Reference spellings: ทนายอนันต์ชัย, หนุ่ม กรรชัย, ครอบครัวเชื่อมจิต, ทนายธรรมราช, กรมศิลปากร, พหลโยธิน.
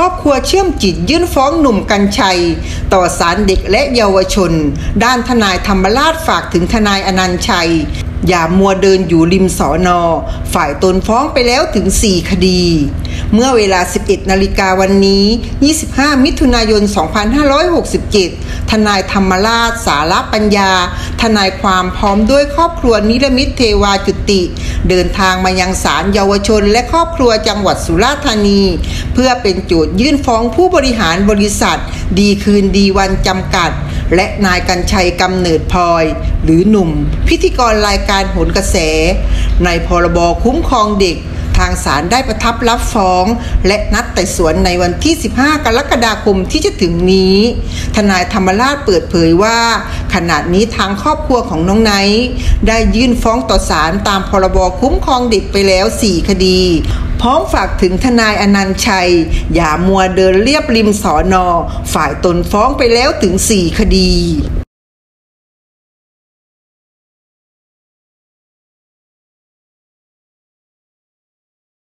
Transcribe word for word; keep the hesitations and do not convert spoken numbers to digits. ครอบครัวเชื่อมจิตยื่นฟ้องหนุ่มกรรชัยต่อศาลเด็กและเยาวชนด้านทนายธรรมราชฝากถึงทนายอนันต์ชัยอย่ามัวเดินอยู่ริมสอนอฝ่ายตนฟ้องไปแล้วถึงสี่คดีเมื่อเวลาสิบเอ็ดนาฬิกาวันนี้ยี่สิบห้ามิถุนายนสองพันห้าร้อยหกสิบเจ็ดทนายธรรมราชสารปัญญาทนายความพร้อมด้วยครอบครัวนิรมิตเทวาจุติเดินทางมายังศาลเยาวชนและครอบครัวจังหวัดสุราษฎร์ธานีเพื่อเป็นโจทยื่นฟ้องผู้บริหารบริษัทดีคืนดีวันจำกัดและนายกรรชัยกำเนิดพลอยหรือหนุ่มพิธีกรรายการโหนกระแสในพรบคุ้มครองเด็กทางศาลได้ประทับรับฟ้องและนัดไต่สวนในวันที่สิบห้ากรกฎาคมที่จะถึงนี้ทนายธรรมราชเปิดเผยว่าขณะนี้ทางครอบครัวของน้องไนท์ได้ยื่นฟ้องต่อศาลตามพรบคุ้มครองเด็กไปแล้วสี่คดีพร้อมฝากถึงทนายอนันต์ชัยอย่ามัวเดินเรียบริมสอนอฝ่ายตนฟ้องไปแล้วถึงสี่คดี